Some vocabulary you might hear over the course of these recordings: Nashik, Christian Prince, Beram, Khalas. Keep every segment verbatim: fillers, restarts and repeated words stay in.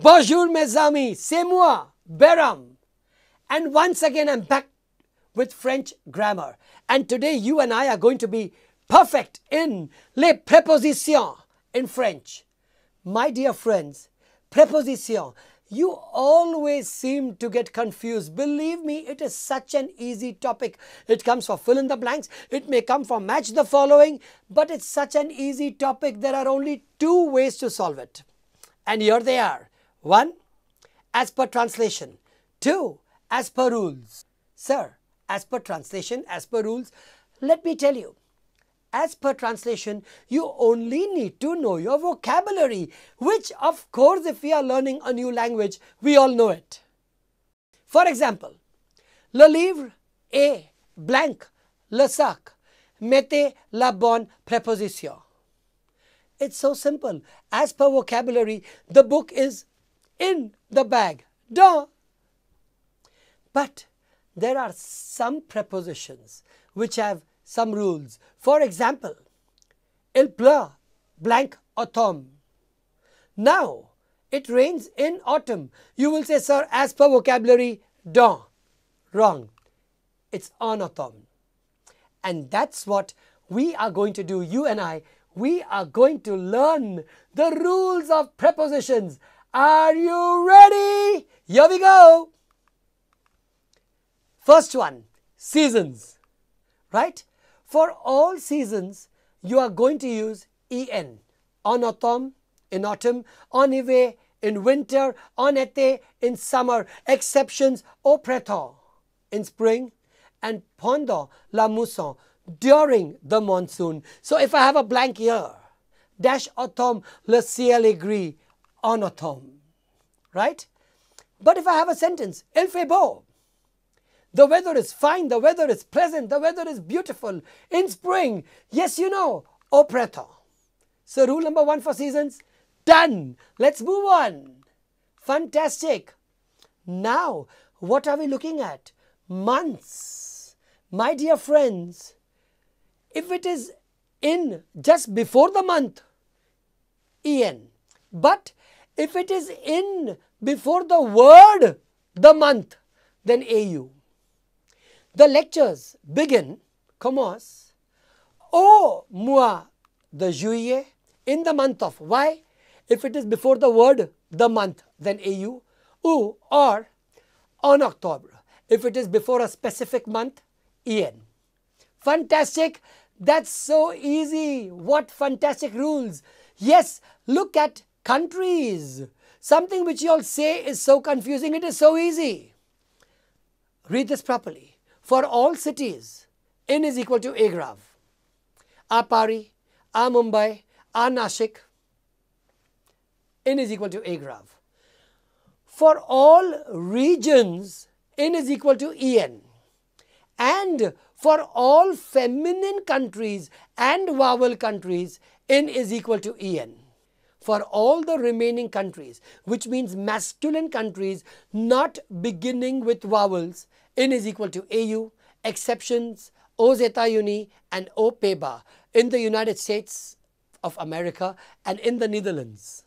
Bonjour mes amis, c'est moi, Beram. And once again I'm back with French grammar. And today you and I are going to be perfect in les prépositions in French. My dear friends, préposition. You always seem to get confused. Believe me, it is such an easy topic. It comes for fill in the blanks. It may come for match the following. But it's such an easy topic. There are only two ways to solve it. And here they are. One, as per translation. Two, as per rules. Sir, as per translation, as per rules. Let me tell you, as per translation, you only need to know your vocabulary, which of course, if we are learning a new language, we all know it. For example, le livre est blank, le sac. Mettez la bonne préposition. It's so simple. As per vocabulary, the book is in the bag. Duh! But there are some prepositions which have some rules. For example, il pleut, blank, automne. Now, it rains in autumn. You will say, sir, as per vocabulary, dans. Wrong. It's en automne. And that's what we are going to do, you and I. We are going to learn the rules of prepositions. Are you ready? Here we go. First one, seasons, right? For all seasons, you are going to use en. En automne, in autumn. En hiver, in winter. En été, in summer. Exceptions, au printemps, in spring. And pendant la mousson, during the monsoon. So if I have a blank here, dash automne, le ciel est gris, en automne, right? But if I have a sentence, il fait beau. The weather is fine, the weather is pleasant, the weather is beautiful. In spring, yes, you know, au printemps. So rule number one for seasons, done. Let's move on. Fantastic. Now, what are we looking at? Months. My dear friends, if it is in just before the month, en. But if it is in before the word, the month, then au. The lectures begin, commence, au mois de juillet, in the month of. Why? If it is before the word, the month, then au. Ou, or, en octobre. If it is before a specific month, en. Fantastic. That's so easy. What fantastic rules. Yes, look at countries. Something which you all say is so confusing. It is so easy. Read this properly. For all cities, N is equal to A graph. A Paris, A Mumbai, A Nashik. N is equal to A graph. For all regions, N is equal to en. And for all feminine countries and vowel countries, N is equal to en. For all the remaining countries, which means masculine countries not beginning with vowels, N is equal to au, exceptions, aux États-Unis and aux Pays-Bas in the United States of America and in the Netherlands.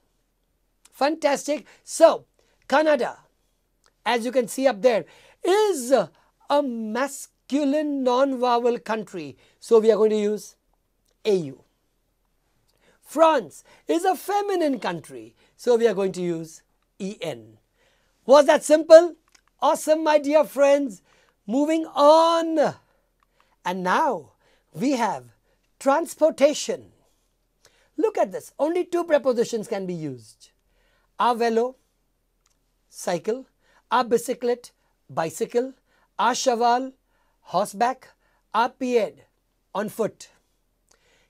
Fantastic. So, Canada, as you can see up there, is a masculine non-vowel country. So, we are going to use au. France is a feminine country. So, we are going to use en. Was that simple? Awesome, my dear friends. Moving on. And now we have transportation. Look at this. Only two prepositions can be used. A vélo, cycle. A bicyclette, bicycle. A cheval, horseback. A pied, on foot.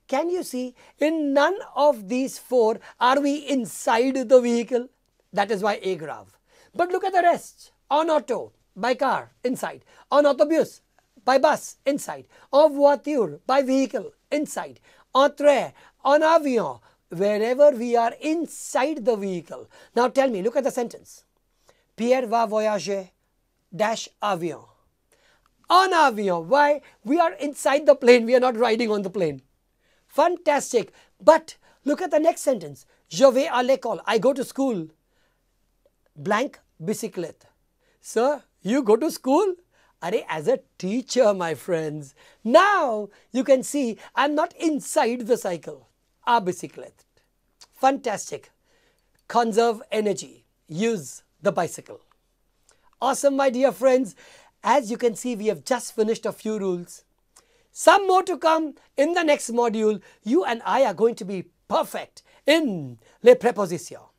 Can you see? In none of these four are we inside the vehicle. That is why a graph. But look at the rest. En auto, by car, inside. En autobus, by bus, inside. En voiture, by vehicle, inside. En train, en avion, wherever we are inside the vehicle. Now tell me, look at the sentence. Pierre va voyager, dash avion. En avion, why? We are inside the plane, we are not riding on the plane. Fantastic. But look at the next sentence. Je vais à l'école, I go to school. blank bicyclette. Sir, you go to school? Arey, as a teacher, my friends. Now you can see I'm not inside the cycle. A bicyclette. Fantastic. Conserve energy. Use the bicycle. Awesome, my dear friends. As you can see, we have just finished a few rules. Some more to come in the next module. You and I are going to be perfect in les prépositions.